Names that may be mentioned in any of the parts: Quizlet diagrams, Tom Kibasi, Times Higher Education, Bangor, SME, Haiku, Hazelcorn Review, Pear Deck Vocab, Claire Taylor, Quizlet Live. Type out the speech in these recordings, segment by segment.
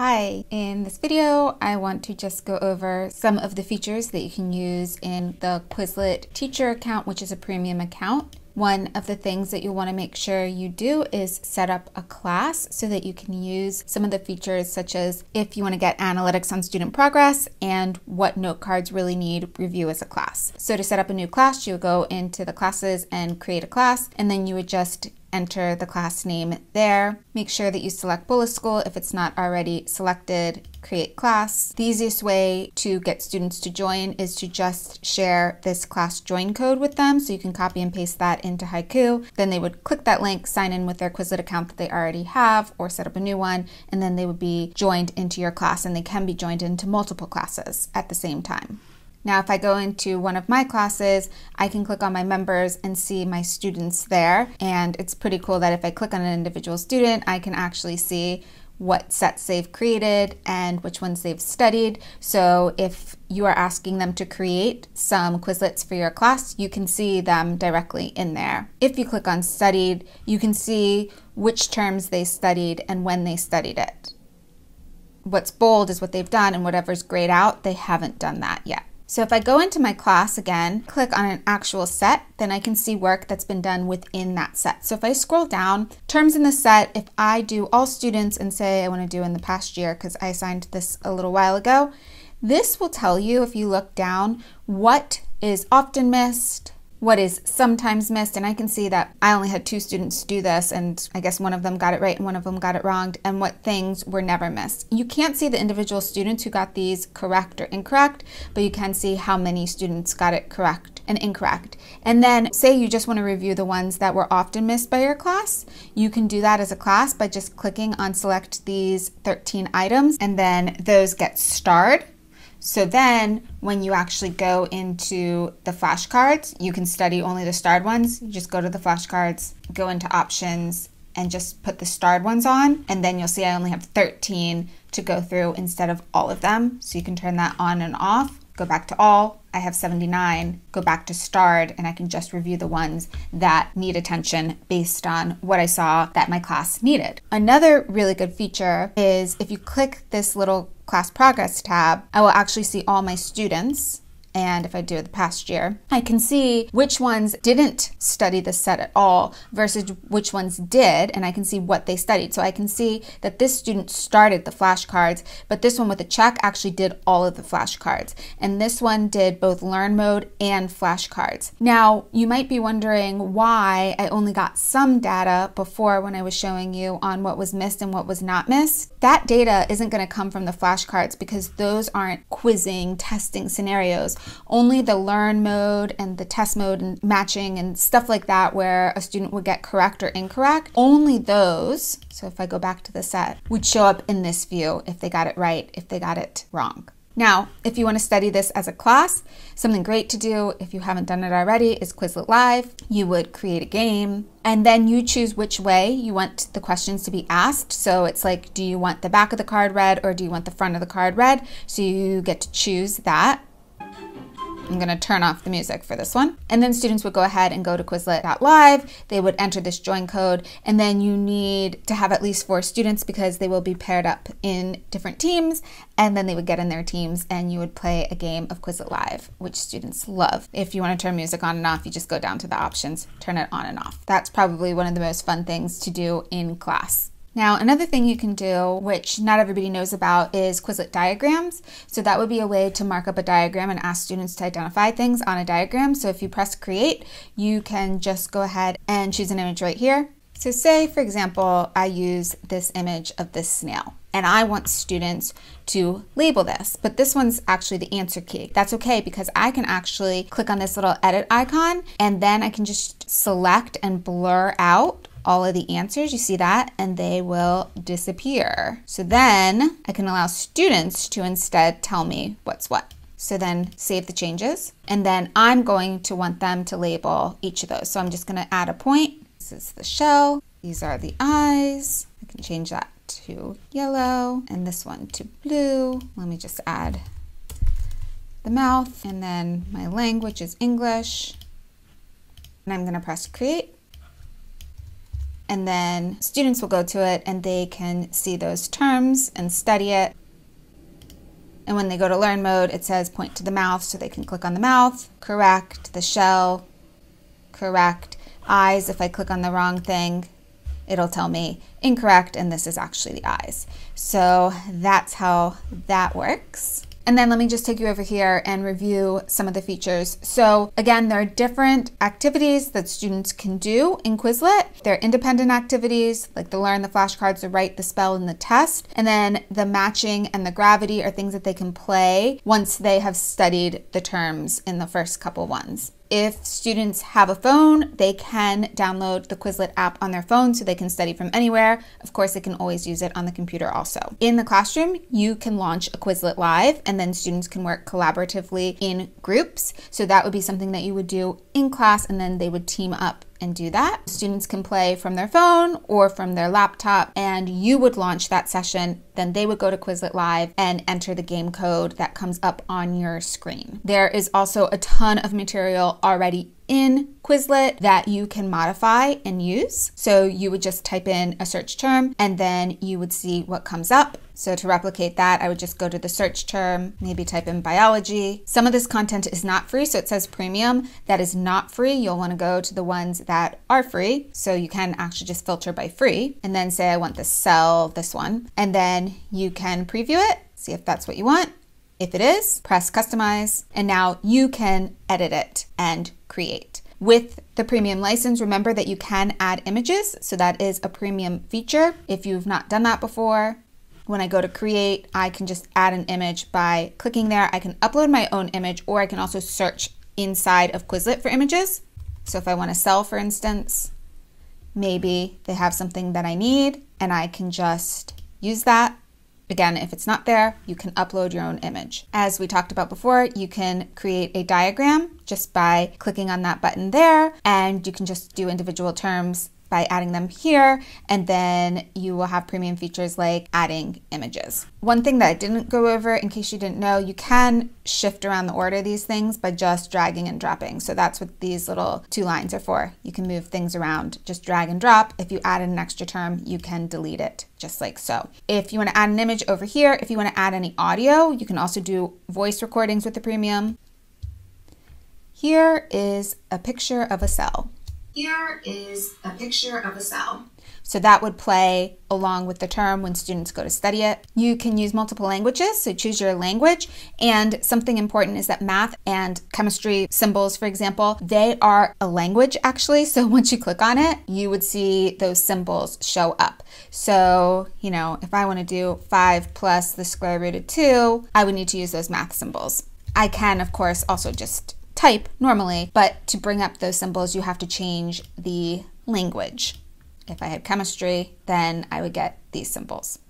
Hi, in this video I want to just go over some of the features that you can use in the Quizlet teacher account, which is a premium account. One of the things that you want to make sure you do is set up a class so that you can use some of the features, such as if you want to get analytics on student progress and what note cards really need review as a class. So to set up a new class, you go into the classes and create a class, and then you would just enter the class name there. Make sure that you select bullet school if it's not already selected. Create class. The easiest way to get students to join is to just share this class join code with them, so you can copy and paste that into Haiku. Then they would click that link, sign in with their Quizlet account that they already have, or set up a new one, and then they would be joined into your class, and they can be joined into multiple classes at the same time. Now, if I go into one of my classes, I can click on my members and see my students there. And it's pretty cool that if I click on an individual student, I can actually see what sets they've created and which ones they've studied. So if you are asking them to create some Quizlets for your class, you can see them directly in there. If you click on studied, you can see which terms they studied and when they studied it. What's bold is what they've done, and whatever's grayed out, they haven't done that yet. So if I go into my class again, click on an actual set, then I can see work that's been done within that set. So if I scroll down, terms in the set, if I do all students and say I want to do in the past year, because I assigned this a little while ago, this will tell you, if you look down, what is often missed, what is sometimes missed, and I can see that I only had 2 students do this, and I guess one of them got it right and one of them got it wrong, and what things were never missed. You can't see the individual students who got these correct or incorrect, but you can see how many students got it correct and incorrect. And then say you just want to review the ones that were often missed by your class, you can do that as a class by just clicking on select these 13 items, and then those get starred. So then when you actually go into the flashcards, you can study only the starred ones. You just go to the flashcards, go into options, and just put the starred ones on. And then you'll see I only have 13 to go through instead of all of them. So you can turn that on and off. Go back to all, I have 79. Go back to starred, and I can just review the ones that need attention based on what I saw that my class needed. Another really good feature is if you click this little class progress tab, I will actually see all my students. And if I do the past year, I can see which ones didn't study the set at all versus which ones did, and I can see what they studied. So I can see that this student started the flashcards, but this one with a check actually did all of the flashcards. And this one did both learn mode and flashcards. Now, you might be wondering why I only got some data before when I was showing you on what was missed and what was not missed. That data isn't going to come from the flashcards because those aren't quizzing, testing scenarios. Only the learn mode and the test mode and matching and stuff like that where a student would get correct or incorrect, only those, so if I go back to the set, would show up in this view if they got it right, if they got it wrong. Now, if you want to study this as a class, something great to do if you haven't done it already is Quizlet Live. You would create a game, and then you choose which way you want the questions to be asked. So it's like, do you want the back of the card read or do you want the front of the card read? So you get to choose that. I'm going to turn off the music for this one. And then students would go ahead and go to Quizlet.live. They would enter this join code, and then you need to have at least 4 students because they will be paired up in different teams, and then they would get in their teams and you would play a game of Quizlet Live, which students love. If you want to turn music on and off, you just go down to the options, turn it on and off. That's probably one of the most fun things to do in class. Now, another thing you can do, which not everybody knows about, is Quizlet diagrams. So that would be a way to mark up a diagram and ask students to identify things on a diagram. So if you press create, you can just go ahead and choose an image right here. So say, for example, I use this image of this snail, and I want students to label this, but this one's actually the answer key. That's okay because I can actually click on this little edit icon, and then I can just select and blur out all of the answers, you see that, and they will disappear. So then I can allow students to instead tell me what's what. So then save the changes, and then I'm going to want them to label each of those. So I'm just going to add a point. This is the shell. These are the eyes. I can change that to yellow and this one to blue. Let me just add the mouth, and then my language is English, and I'm going to press create. and then students will go to it and they can see those terms and study it. And when they go to learn mode, it says point to the mouth, so they can click on the mouth, correct, the shell, correct, eyes. If I click on the wrong thing, it'll tell me incorrect, and this is actually the eyes. So that's how that works. And then let me just take you over here and review some of the features. So again, there are different activities that students can do in Quizlet. There are independent activities, like the learn, the flashcards, the write, the spell, and the test. And then the matching and the gravity are things that they can play once they have studied the terms in the first couple ones. If students have a phone, they can download the Quizlet app on their phone so they can study from anywhere. Of course, they can always use it on the computer also. In the classroom, you can launch a Quizlet Live, and then students can work collaboratively in groups. So that would be something that you would do in class, and then they would team up and do that. Students can play from their phone or from their laptop, and you would launch that session, then they would go to Quizlet Live and enter the game code that comes up on your screen. There is also a ton of material already in Quizlet that you can modify and use. So you would just type in a search term and then you would see what comes up. So to replicate that, I would just go to the search term, maybe type in biology. Some of this content is not free, so it says premium. That is not free. You'll want to go to the ones that are free. So you can actually just filter by free and then say, I want to sell this one. And then you can preview it, see if that's what you want. If it is, press customize, and now you can edit it and create. With the premium license, remember that you can add images, so that is a premium feature. If you've not done that before, when I go to create, I can just add an image by clicking there. I can upload my own image, or I can also search inside of Quizlet for images. So if I want to sell, for instance, maybe they have something that I need and I can just use that. Again, if it's not there, you can upload your own image. As we talked about before, you can create a diagram just by clicking on that button there, and you can just do individual terms by adding them here, and then you will have premium features like adding images. One thing that I didn't go over, in case you didn't know, you can shift around the order of these things by just dragging and dropping. So that's what these little two lines are for. You can move things around, just drag and drop. If you add an extra term, you can delete it just like so. If you want to add an image over here, if you want to add any audio, you can also do voice recordings with the premium. Here is a picture of a cell. Here is a picture of a cell. So that would play along with the term when students go to study it. You can use multiple languages, so choose your language. And something important is that math and chemistry symbols, for example, they are a language actually. So once you click on it, you would see those symbols show up. So, you know, if I want to do 5 plus the square root of 2, I would need to use those math symbols. I can, of course, also just type normally, but to bring up those symbols, you have to change the language. If I had chemistry, then I would get these symbols.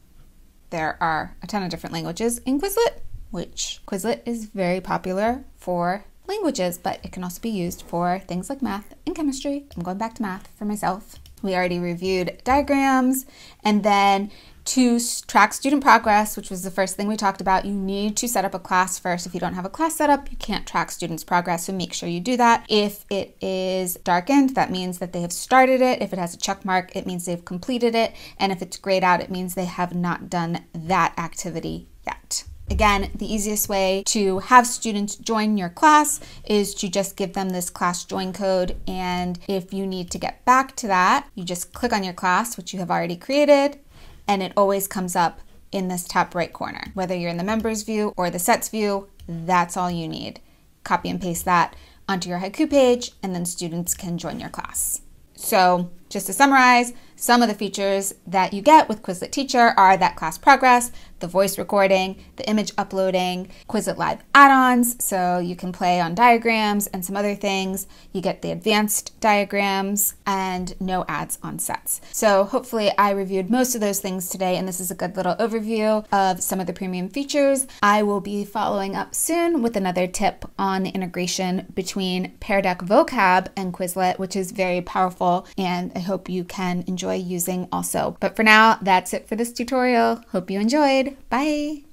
There are a ton of different languages in Quizlet, which Quizlet is very popular for languages, but it can also be used for things like math and chemistry. I'm going back to math for myself. We already reviewed diagrams, and then to track student progress, which was the first thing we talked about, you need to set up a class first. If you don't have a class set up, you can't track students' progress, so make sure you do that. If it is darkened, that means that they have started it. If it has a check mark, it means they've completed it. And if it's grayed out, it means they have not done that activity yet. Again, the easiest way to have students join your class is to just give them this class join code, and if you need to get back to that, you just click on your class, which you have already created, and it always comes up in this top right corner. Whether you're in the members view or the sets view, that's all you need. Copy and paste that onto your Haiku page, and then students can join your class. So just to summarize, some of the features that you get with Quizlet Teacher are that class progress, the voice recording, the image uploading, Quizlet Live add-ons, so you can play on diagrams and some other things. You get the advanced diagrams and no ads on sets. So hopefully I reviewed most of those things today, and this is a good little overview of some of the premium features. I will be following up soon with another tip on the integration between Pear Deck Vocab and Quizlet, which is very powerful, and I hope you can enjoy using also. But for now, that's it for this tutorial. Hope you enjoyed. Bye.